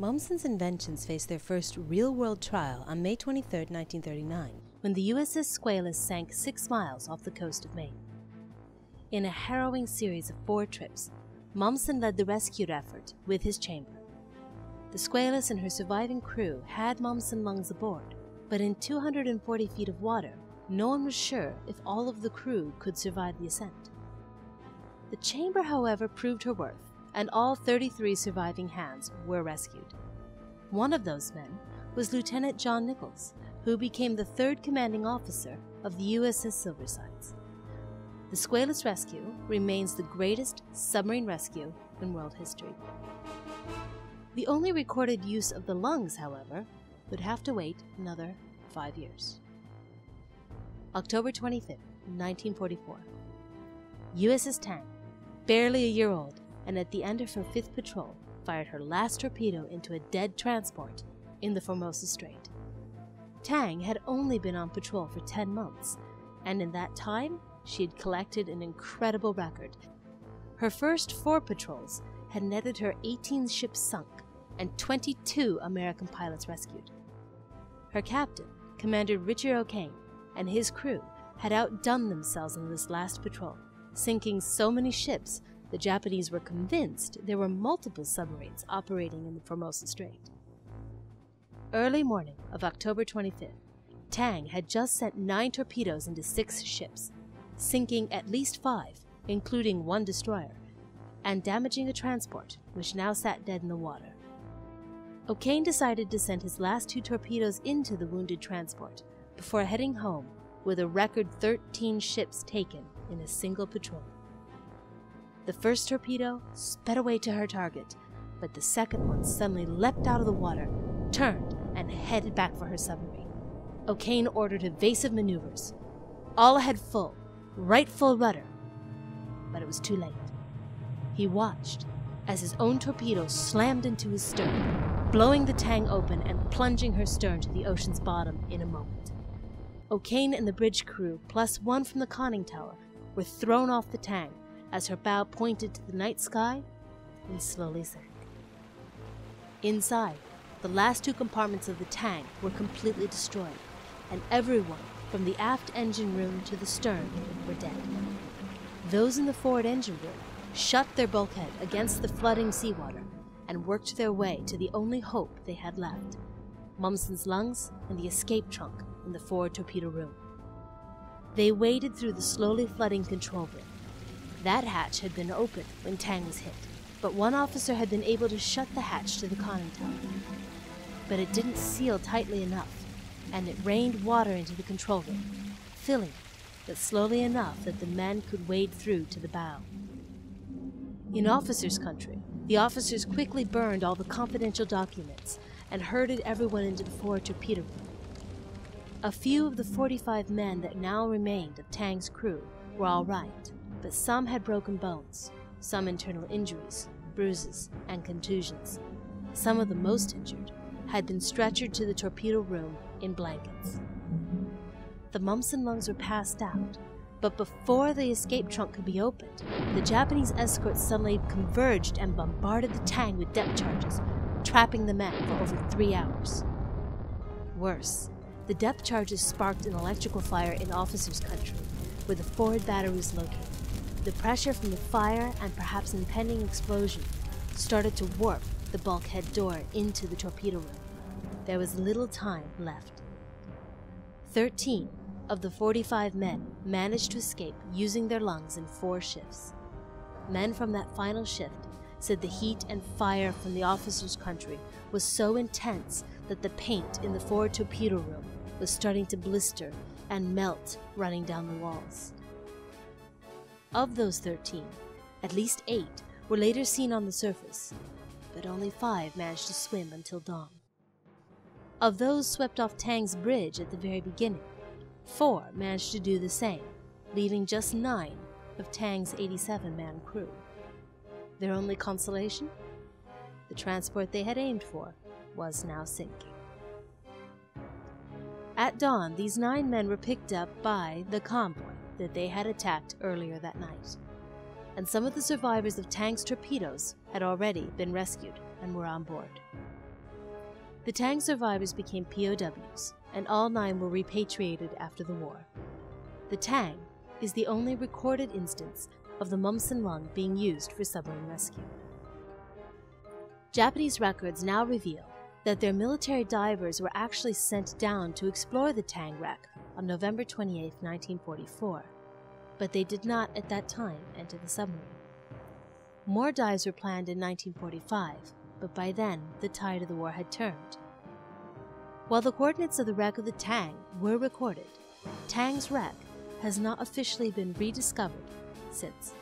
Momsen's inventions faced their first real-world trial on May 23, 1939, when the USS Squalus sank 6 miles off the coast of Maine. In a harrowing series of 4 trips, Momsen led the rescue effort with his chamber. The Squalus and her surviving crew had Momsen Lungs aboard, but in 240 feet of water, no one was sure if all of the crew could survive the ascent. The chamber, however, proved her worth, and all 33 surviving hands were rescued. One of those men was Lieutenant John Nichols, who became the 3rd commanding officer of the USS Silversides. The Squalus rescue remains the greatest submarine rescue in world history. The only recorded use of the lungs, however, would have to wait another 5 years. October 25, 1944. USS Tang, barely a year old, and at the end of her 5th patrol, fired her last torpedo into a dead transport in the Formosa Strait. Tang had only been on patrol for 10 months, and in that time, she had collected an incredible record. Her first 4 patrols had netted her 18 ships sunk and 22 American pilots rescued. Her captain, Commander Richard O'Kane, and his crew had outdone themselves in this last patrol, sinking so many ships the Japanese were convinced there were multiple submarines operating in the Formosa Strait. Early morning of October 25th, Tang had just sent 9 torpedoes into 6 ships, sinking at least 5, including 1 destroyer, and damaging a transport which now sat dead in the water. O'Kane decided to send his last 2 torpedoes into the wounded transport before heading home with a record 13 ships taken in a single patrol. The first torpedo sped away to her target, but the second one suddenly leapt out of the water, turned, and headed back for her submarine. O'Kane ordered evasive maneuvers. All ahead full, right full rudder. But it was too late. He watched as his own torpedo slammed into his stern, blowing the Tang open and plunging her stern to the ocean's bottom in a moment. O'Kane and the bridge crew, plus 1 from the conning tower, were thrown off the Tang as her bow pointed to the night sky and slowly sank. Inside, the last 2 compartments of the Tang were completely destroyed, and everyone from the aft engine room to the stern were dead. Those in the forward engine room shut their bulkhead against the flooding seawater and worked their way to the only hope they had left, Momsen's lungs and the escape trunk in the forward torpedo room. They waded through the slowly flooding control room. That hatch had been open when Tang was hit, but 1 officer had been able to shut the hatch to the conning tower. But it didn't seal tightly enough, and it rained water into the control room, filling it, but slowly enough that the men could wade through to the bow. In officers' country, the officers quickly burned all the confidential documents and herded everyone into the forward torpedo room. A few of the 45 men that now remained of Tang's crew were all right, but some had broken bones, some internal injuries, bruises, and contusions. Some of the most injured had been stretchered to the torpedo room in blankets. The Momsen Lungs were passed out, but before the escape trunk could be opened, the Japanese escort suddenly converged and bombarded the Tang with depth charges, trapping the men for over 3 hours. Worse, the depth charges sparked an electrical fire in officers' country, where the forward battery was located. The pressure from the fire and perhaps impending explosion started to warp the bulkhead door into the torpedo room. There was little time left. 13 of the 45 men managed to escape using their lungs in 4 shifts. Men from that final shift said the heat and fire from the officers' country was so intense that the paint in the forward torpedo room was starting to blister and melt running down the walls. Of those 13, at least 8 were later seen on the surface, but only 5 managed to swim until dawn. Of those swept off Tang's bridge at the very beginning, 4 managed to do the same, leaving just 9 of Tang's 87-man crew. Their only consolation? The transport they had aimed for was now sinking. At dawn, these 9 men were picked up by the convoy that they had attacked earlier that night, and some of the survivors of Tang's torpedoes had already been rescued and were on board. The Tang survivors became POWs, and all 9 were repatriated after the war. The Tang is the only recorded instance of the Momsen Lung being used for submarine rescue. Japanese records now reveal that their military divers were actually sent down to explore the Tang wreck on November 28, 1944, but they did not at that time enter the submarine. More dives were planned in 1945, but by then the tide of the war had turned. While the coordinates of the wreck of the Tang were recorded, Tang's wreck has not officially been rediscovered since.